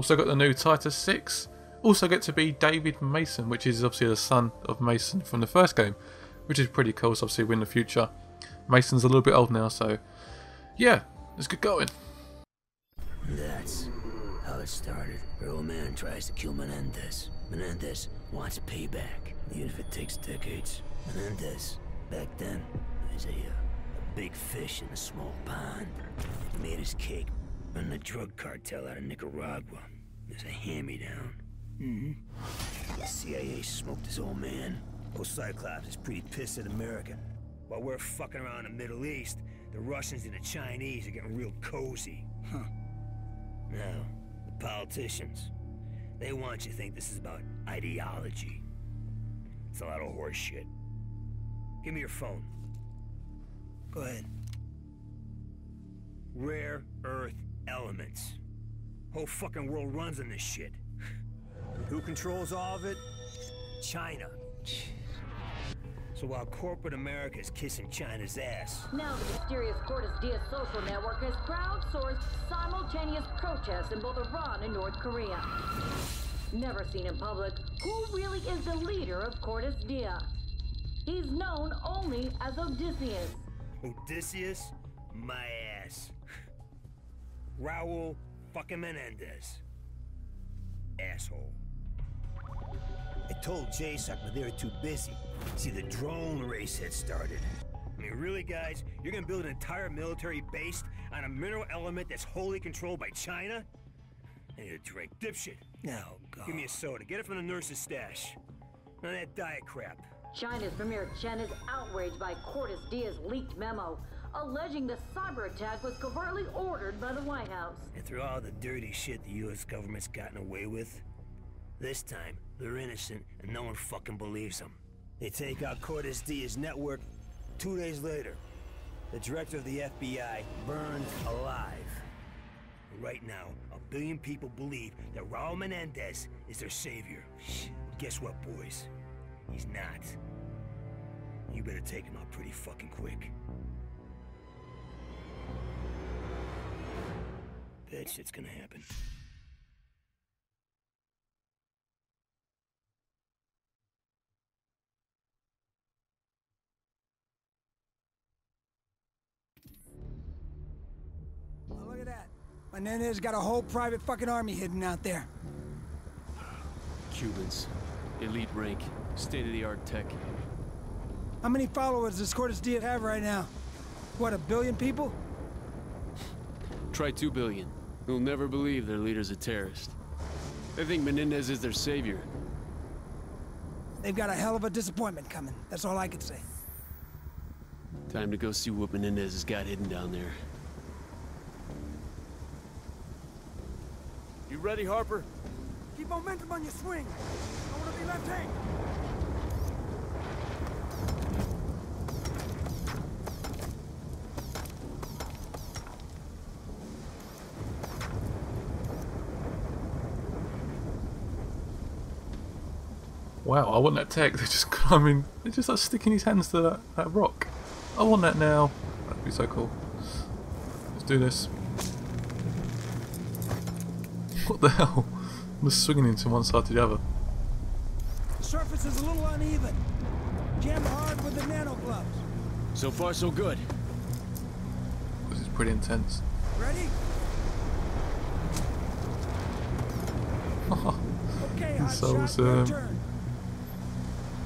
Also got the new Titus 6. Also get to be David Mason, which is obviously the son of Mason from the first game, which is pretty cool. So obviously we're in the future. Mason's a little bit old now, so yeah, let's get going. That's how it started. Her old man tries to kill Menendez. Menendez wants payback, even if it takes decades. Menendez, back then, was a big fish in a small pond. He made his cake on the drug cartel out of Nicaragua. It was a hand-me-down. The CIA smoked his old man. Old Cyclops is pretty pissed at America. While we're fucking around in the Middle East, the Russians and the Chinese are getting real cozy. Huh. Now, the politicians, they want you to think this is about ideology. It's a lot of horse shit. Give me your phone. Go ahead. Rare Earth Elements. Whole fucking world runs on this shit. Who controls all of it? China. So while corporate America is kissing China's ass... Now the mysterious Cordis Dia social network has crowdsourced simultaneous protests in both Iran and North Korea. Never seen in public, who really is the leader of Cordis Dia? He's known only as Odysseus. Odysseus? My ass. Raul fucking Menendez. Asshole. I told JSOC, but they were too busy. See, the drone race had started. I mean, really, guys? You're gonna build an entire military base on a mineral element that's wholly controlled by China? I need a drink. Dipshit. No, God. Give me a soda. Get it from the nurse's stash. None of that diet crap. China's Premier Chen is outraged by Cordis Dia's leaked memo, alleging the cyber attack was covertly ordered by the White House. And through all the dirty shit the U.S. government's gotten away with, this time, they're innocent, and no one fucking believes them. They take out Cordis Dia's network. 2 days later, the director of the FBI burned alive. Right now, 1 billion people believe that Raul Menendez is their savior. Guess what, boys? He's not. You better take him out pretty fucking quick. That shit's gonna happen. Menendez got a whole private fucking army hidden out there. Cubans. Elite rank. State-of-the-art tech. How many followers does Cordis Dia have right now? What, 1 billion people? Try 2 billion. They'll never believe their leader's a terrorist. They think Menendez is their savior. They've got a hell of a disappointment coming. That's all I can say. Time to go see what Menendez has got hidden down there. You ready, Harper? Keep momentum on your swing. I want to be left hand. Wow, I want that tech. They're just climbing. They're just like sticking his hands to that rock. I want that now. That'd be so cool. Let's do this. What the hell? I'm just swinging him from one side to the other. The surface is a little uneven. Jam hard with the nano gloves. So far, so good. This is pretty intense. Ready? Okay, so I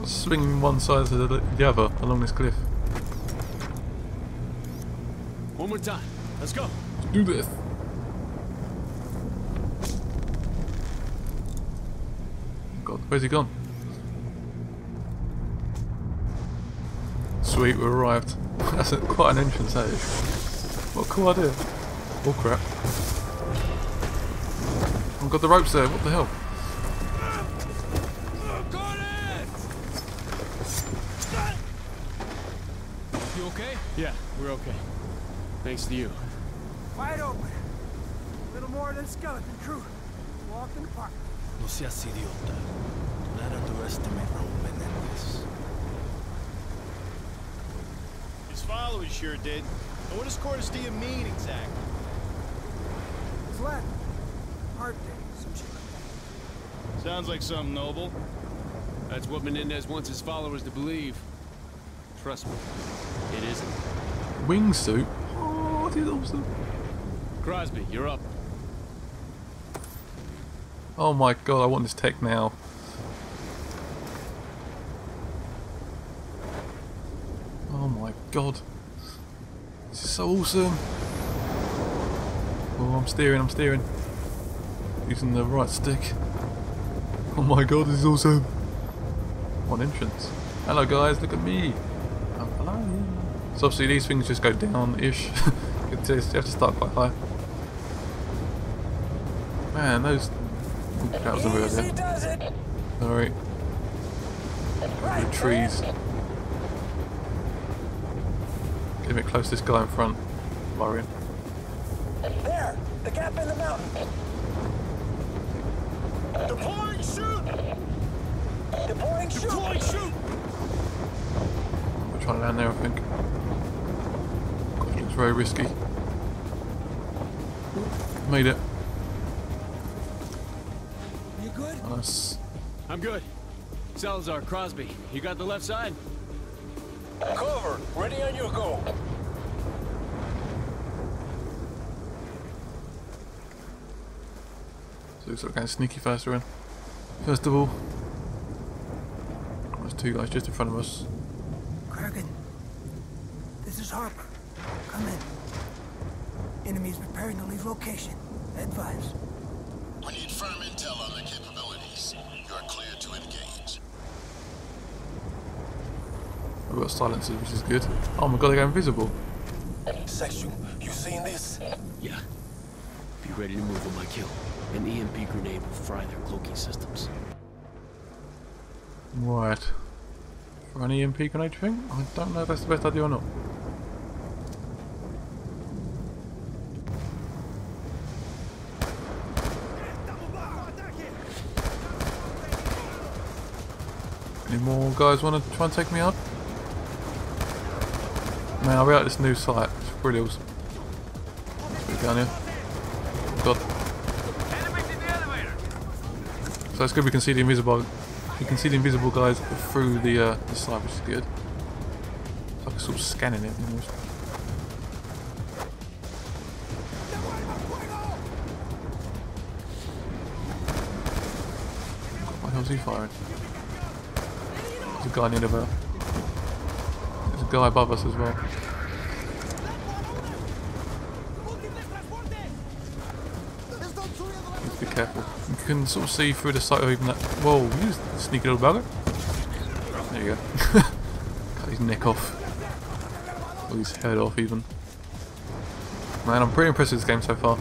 was swinging one side to the other along this cliff. One more time. Let's go. Let's do this. Where's he gone? Sweet, we arrived. That's quite an entrance, that is. What a cool idea. Oh crap. I've got the ropes there, what the hell? Got it! You okay? Yeah, we're okay. Thanks to you. Wide open. A little more than skeleton crew. Walk in the park. Lucia Silviota. Do not underestimate Raul Menendez. His followers sure did. But what does Cordis Dia mean exactly? It's Latin. Hard days. some shit like that. Sounds like something noble. That's what Menendez wants his followers to believe. Trust me, it isn't. Wingsuit? Oh, it is awesome. Crosby, you're up. Oh my god, I want this tech now. Oh my god. This is so awesome. Oh, I'm steering. Using the right stick. Oh my god, this is awesome. What an entrance. Hello guys, look at me. I'm flying. So obviously these things just go down-ish. You have to start quite high. Man, those... That was a weird idea. Alright. The trees. Get a bit close to this guy in front. Marion. There! The gap in the mountain! Deploying shoot! Deploying shoot! Deploying shoot! We're trying to land there, I think. God, it looks very risky. Made it. You good? Nice. I'm good. Salazar, Crosby, you got the left side? Cover! Ready on your go! So it's kind of sneaky faster in. First of all, there's two guys just in front of us. Kraken, this is Harper. Come in. Enemies preparing to leave location. Advise. We need firm intel on their capabilities. You are clear to engage. We've got silencers, which is good. Oh my god, they go invisible. Section, you seen this? Yeah. Be ready to move on my kill. An EMP grenade will fry their cloaking systems. Right. For an EMP grenade thing? I don't know if that's the best idea or not. Any more guys want to try and take me out? Man, I really like this new site. It's pretty awesome. Get down here. God. So it's good we can see the invisible. You can see the invisible guys through the slide, which is good. It's like sort of scanning it. Almost. What the hell's he firing? There's a guy near the bow. There's a guy above us as well. Let's be careful. You can sort of see through the sight of even that. Whoa, you sneaky little bugger. There you go. Cut his neck off. Or his head off, even. Man, I'm pretty impressed with this game so far.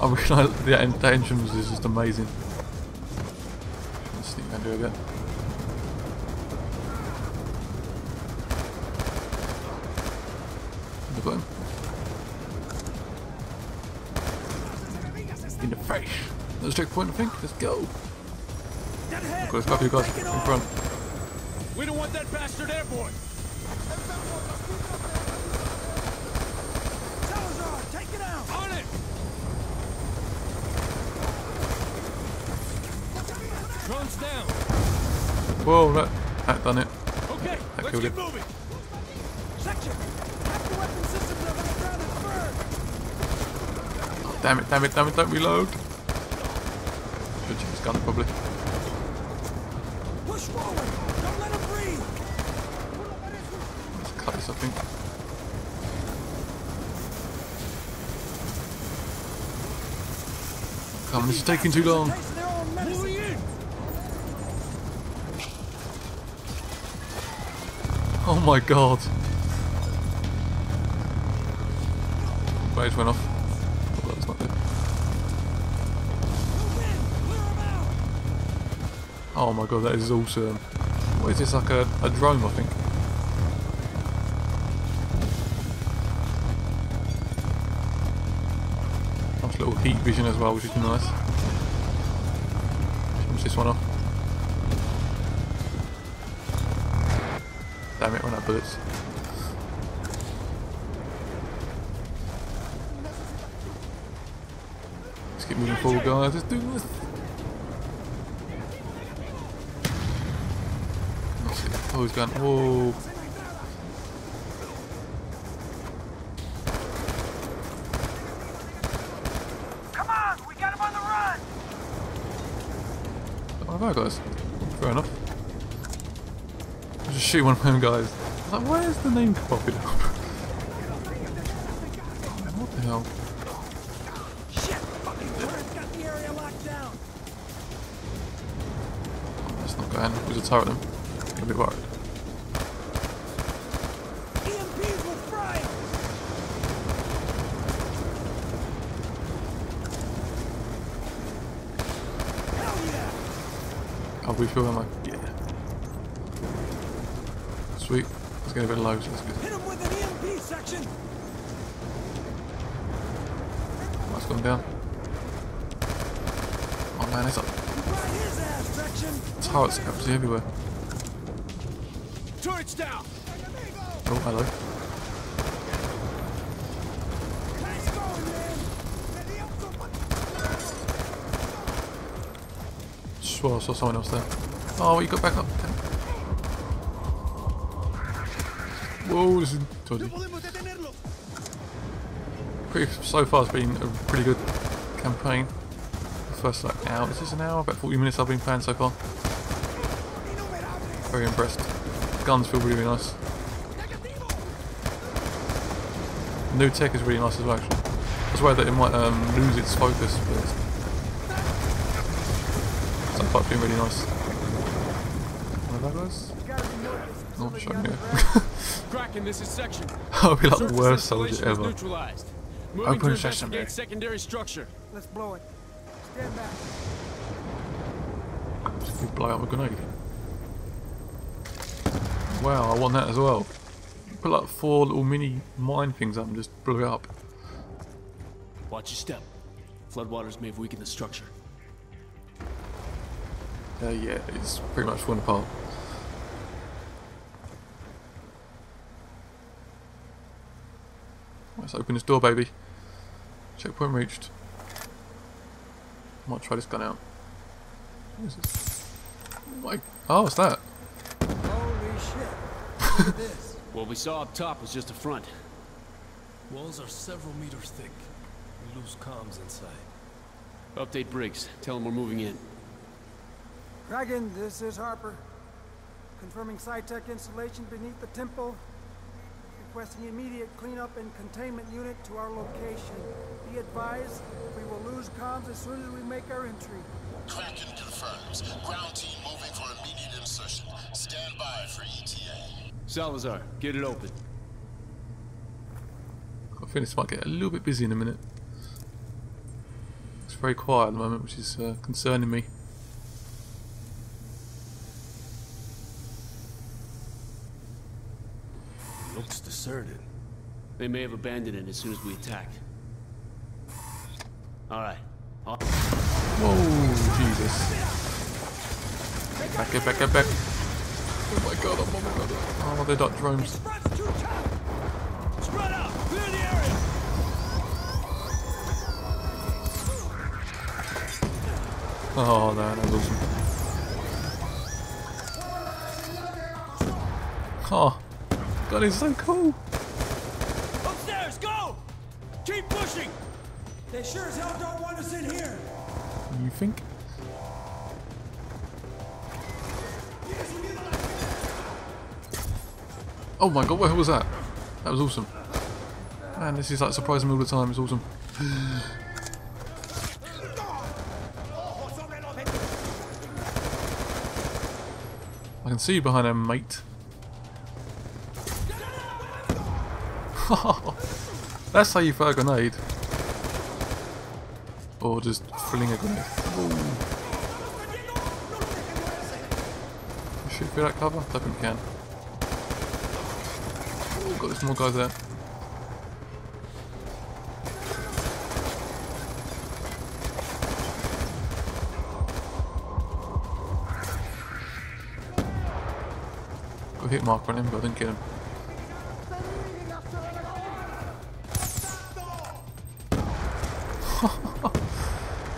I realise that engine was just amazing. Let's sneak down here a bit. In the face. Let's checkpoint, I think. Let's go. I've got a couple of guys in front. We don't want that bastard airborne. Salazar, take it out. On it. Drones down. Whoa, that done it. Okay, that let's keep it. Moving. Section, have the weapon systems up on the ground and burn. Damn it, don't reload! Should check his gun, probably. Push forward! Don't let him breathe! Let's cut this, I think. Come, this is taking too long! Oh my god! The brakes went off. Oh my god, that is awesome. What is this, like a drone, I think? Nice little heat vision as well, which is nice. Finish this one off. Damn it, run out of bullets. Let's keep moving forward, guys. Let's do this. Oh, he's gone. Whoa. Come on, we got him on the run. Oh, my guys. Fair enough. I'll just shoot one of my own guys. I was like, where's the name copied up? What the hell? Shit, fucking turret's got the area locked down. That's not going. There's a turret then. Be worried. EMPs will fry. Hell yeah! I'll be sure I'm like, yeah. Sweet. It's getting a bit low, so that's good. Hit him with an EMP section. That's gone down. Oh man, it's up. Turrets are absolutely everywhere. Turrets down. Oh, hello. Sure, I saw someone else there. Oh, you got back up. Whoa, this is dodgy. Pretty so far, it's been a pretty good campaign. The first like hour. Is this an hour? About 40 minutes I've been playing so far. Very impressed. Guns feel really nice. New tech is really nice as well, actually. I was worried that it might lose its focus, but it's so far been really nice. One of those guys? Oh, I'm showing you. Kraken, this is Section. I'll be like the worst soldier ever. Open secondary structure. Let's blow it. Stand back. If you blow out my grenade. Wow, I want that as well. Put like 4 little mini mine things up and just blow it up. Watch your step. Floodwaters may have weakened the structure. Yeah, it's pretty much falling apart. Let's open this door, baby. Checkpoint reached. Might try this gun out. What is this? Oh, what's that? What we saw up top was just a front. Walls are several meters thick. We lose comms inside. Update Briggs. Tell them we're moving in. Kraken, this is Harper. Confirming Sci-Tech installation beneath the temple. Requesting immediate cleanup and containment unit to our location. Be advised, we will lose comms as soon as we make our entry. Kraken confirms. Ground team moving for immediate insertion. Stand by for ETA. Salazar, get it open. I think this might get a little bit busy in a minute. It's very quiet at the moment, which is concerning me. Looks deserted. They may have abandoned it as soon as we attack. Alright. Whoa, Jesus. Get back, get back, get back. Oh my god, oh my god. Oh, they're not drones. Spread out, clear the area. Oh no, that was awesome. Oh, god, it's so cool. Upstairs, go! Keep pushing! They sure as hell don't want us in here. You think? Oh my god, what the hell was that? That was awesome. Man, this is like surprising me all the time, it's awesome. I can see you behind them, mate. That's how you throw a grenade. Or just fling a grenade. Ooh. Shoot through that cover? I don't think we can. Ooh, got this more guys there. Got a hit mark on him, but I didn't get him.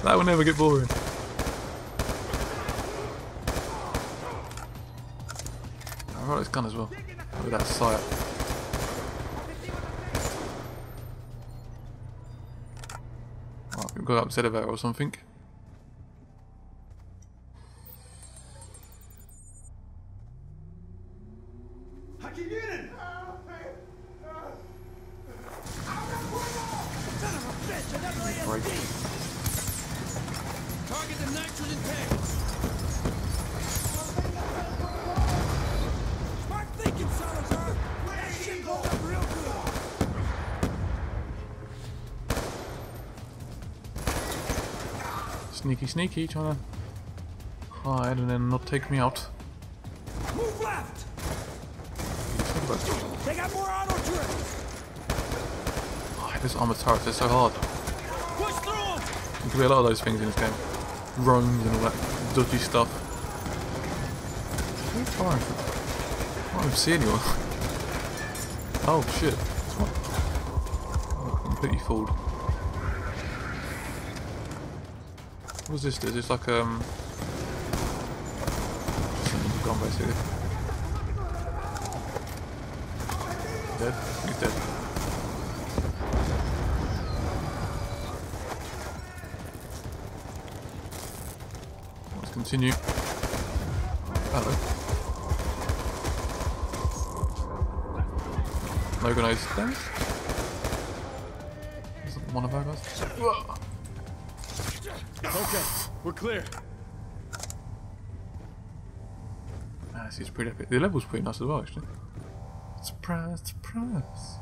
That will never get boring. I like this gun as well. Look at that sight. Oh, we got upset about it or something. Sneaky, sneaky, trying to hide and then not take me out. Move left. They got more auto turrets. Oh, this armored turret is so hard. Push through. There could be a lot of those things in this game, drones and all that dodgy stuff. Who's firing? I don't see anyone. Oh shit! I'm completely fooled. What's this? Is this like gone basically. Dead? He's dead. Let's continue. Hello. No grenades. Thanks. Isn't one of our guys? Whoa. Okay, we're clear. Ah, this is pretty epic. The level's pretty nice as well, actually. Surprise, surprise.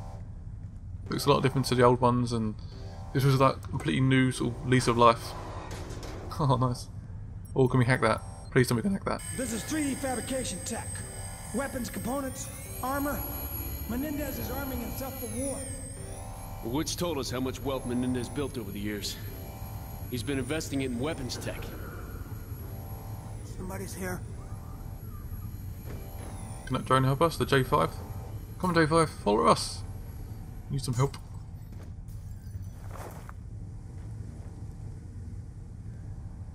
Looks a lot different to the old ones, and this was like a completely new sort of lease of life. Oh, nice. Oh, can we hack that? Please tell me we can hack that. This is 3D fabrication tech. Weapons, components, armor. Menendez is arming himself for war. The Woods told us how much wealth Menendez built over the years. He's been investing in weapons tech. Somebody's here. Can that drone help us? The J5? Come on, J5, follow us. Need some help.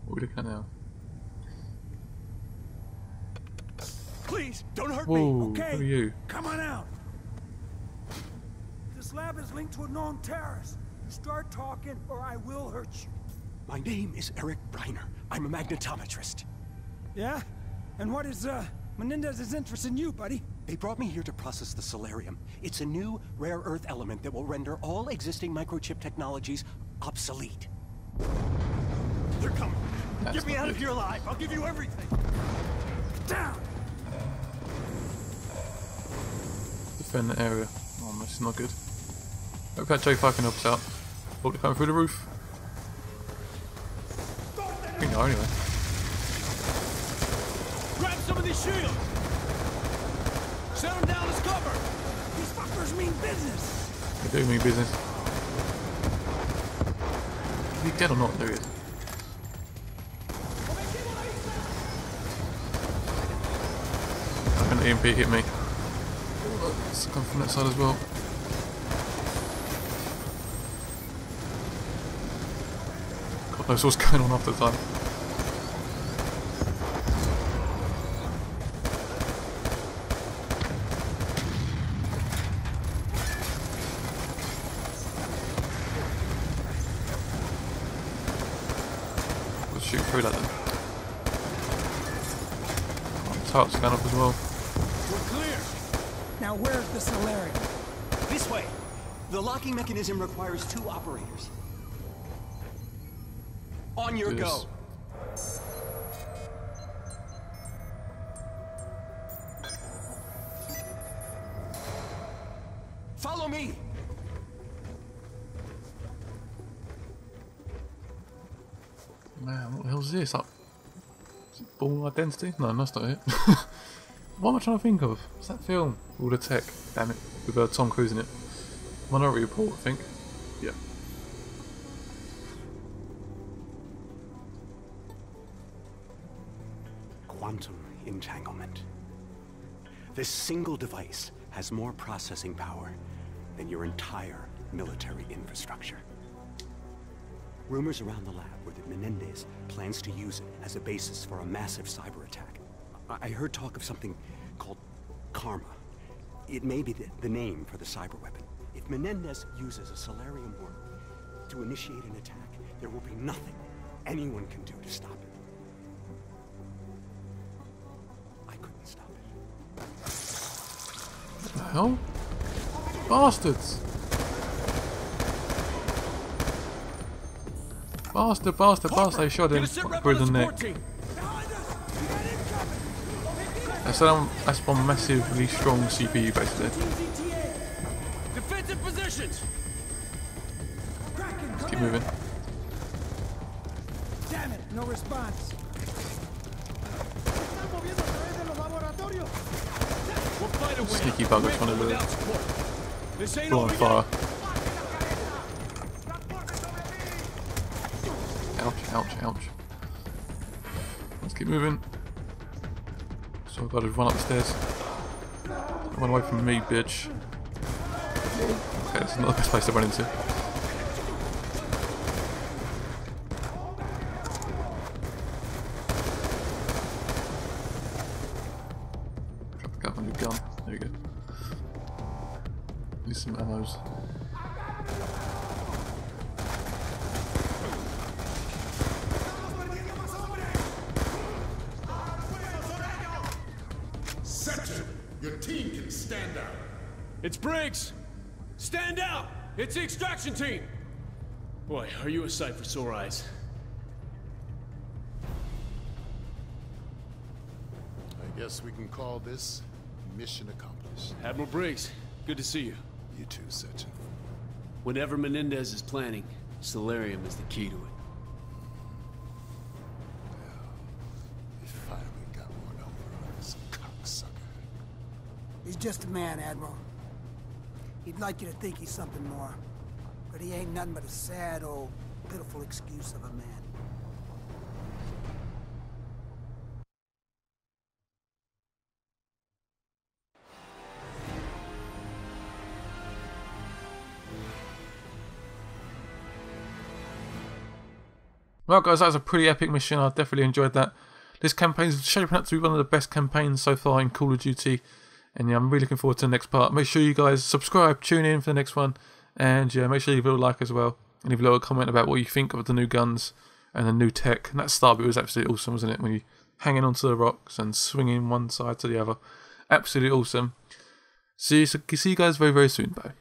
What are we looking at now? Please, don't hurt me. Okay. Who are you? Come on out. This lab is linked to a known terrorist. Start talking or I will hurt you. My name is Eric Breiner. I'm a magnetometrist. Yeah? And what is Menendez's interest in you, buddy? They brought me here to process the solarium. It's a new rare earth element that will render all existing microchip technologies obsolete. They're coming. Get me out of here alive. I'll give you everything. Down! Defend the area. Oh, this is not good. Hope that J5 can help us out. Hope they're coming through the roof. I think they are anyway. Grab some of these shields! Set them down as cover! These fuckers mean business! They do mean business. Is he dead or not? There he is. An EMP hit me. Let's come from that side as well. I saw what's going on after the time. We'll shoot through that then. Oh, the tarp's going up as well. We're clear! Now where's the solarium? This way! The locking mechanism requires two operators. On your go. Follow me. Man, what the hell is this? Is it Ball Identity? No, that's not it. What am I trying to think of? What's that film? All the tech. Damn it. With Tom Cruise in it. Minority Report, I think. Yeah. Quantum entanglement. This single device has more processing power than your entire military infrastructure. Rumors around the lab were that Menendez plans to use it as a basis for a massive cyber attack. I heard talk of something called Karma. It may be the name for the cyber weapon. If Menendez uses a solarium worm to initiate an attack, there will be nothing anyone can do to stop it. I couldn't stop it. What the hell? Bastards! Bastard, bastard, bastard, I shot him through the neck. I spawn massively strong CPU basically. Defensive positions. Kraken, keep moving. Damn it, no response. Sneaky buggers one of those. Blow on fire. Ouch, ouch, ouch. Let's keep moving. So I've got to run up the stairs. Run away from me, bitch. Okay, that's not the best place to run into. Drop a gun, new gun. There we go. Need some ammo's. It's Briggs! Stand out! It's the extraction team! Boy, are you a sight for sore eyes? I guess we can call this mission accomplished. Admiral Briggs, good to see you. You too, Section. Whatever Menendez is planning, solarium is the key to it. Well, he finally got one over on this cocksucker. He's just a man, Admiral. He'd like you to think he's something more, but he ain't nothing but a sad old pitiful excuse of a man. Well guys, that was a pretty epic mission. I definitely enjoyed that. This campaign's shaping up to be one of the best campaigns so far in Call of Duty. And yeah, I'm really looking forward to the next part. Make sure you guys subscribe, tune in for the next one. And yeah, make sure you leave a like as well. And leave a little comment about what you think of the new guns and the new tech. And that star bit was absolutely awesome, wasn't it? When you're hanging onto the rocks and swinging one side to the other. Absolutely awesome. See you guys very, very soon. Bye.